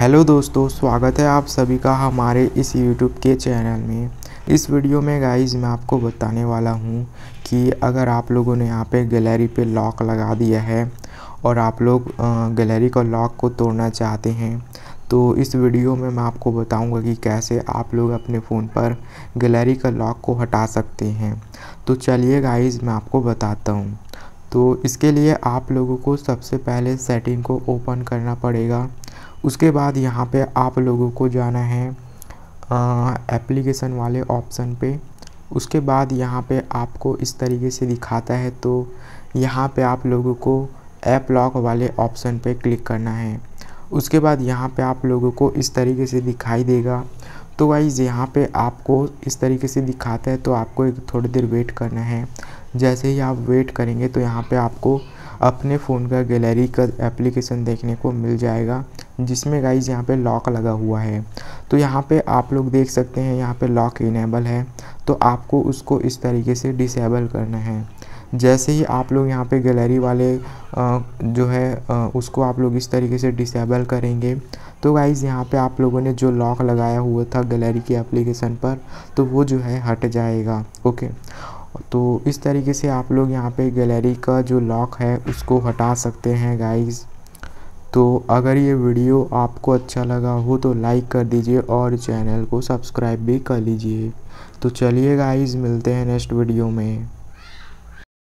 Hello दोस्तों, स्वागत है आप सभी का हमारे इस YouTube के चैनल में। इस वीडियो में गाइस मैं आपको बताने वाला हूं कि अगर आप लोगों ने यहाँ पे गैलरी पे लॉक लगा दिया है और आप लोग गैलरी का लॉक को तोड़ना चाहते हैं तो इस वीडियो में मैं आपको बताऊंगा कि कैसे आप लोग अपने फ़ोन पर गैलरी का लॉक को हटा सकते हैं। तो चलिए गाइज़ मैं आपको बताता हूँ। तो इसके लिए आप लोगों को सबसे पहले सेटिंग को ओपन करना पड़ेगा। उसके बाद यहाँ पे आप लोगों को जाना है एप्लीकेशन वाले ऑप्शन पे। उसके बाद यहाँ पे आपको इस तरीके से दिखाता है, तो यहाँ पे आप लोगों को ऐप लॉक वाले ऑप्शन पे क्लिक करना है। उसके बाद यहाँ पे आप लोगों को इस तरीके से दिखाई देगा। तो गाइस यहाँ पे आपको इस तरीके से दिखाता है, तो आपको एक थोड़ी देर वेट करना है। जैसे ही आप वेट करेंगे तो यहाँ पे आपको अपने फ़ोन का गैलरी का एप्लीकेशन देखने को मिल जाएगा, जिसमें गाइस यहाँ पे लॉक लगा हुआ है। तो यहाँ पे आप लोग देख सकते हैं, यहाँ पे लॉक इनेबल है, तो आपको उसको इस तरीके से डिसेबल करना है। जैसे ही आप लोग यहाँ पे गैलरी वाले जो है उसको आप लोग इस तरीके से डिसेबल करेंगे तो गाइज़ यहाँ पे आप लोगों ने जो लॉक लगाया हुआ था गैलरी के एप्लीकेशन पर, तो वो जो है हट जाएगा। ओके, तो इस तरीके से आप लोग यहाँ पे गैलरी का जो लॉक है उसको हटा सकते हैं गाइज़। तो अगर ये वीडियो आपको अच्छा लगा हो तो लाइक कर दीजिए और चैनल को सब्सक्राइब भी कर लीजिए। तो चलिए गाइज़, मिलते हैं नेक्स्ट वीडियो में।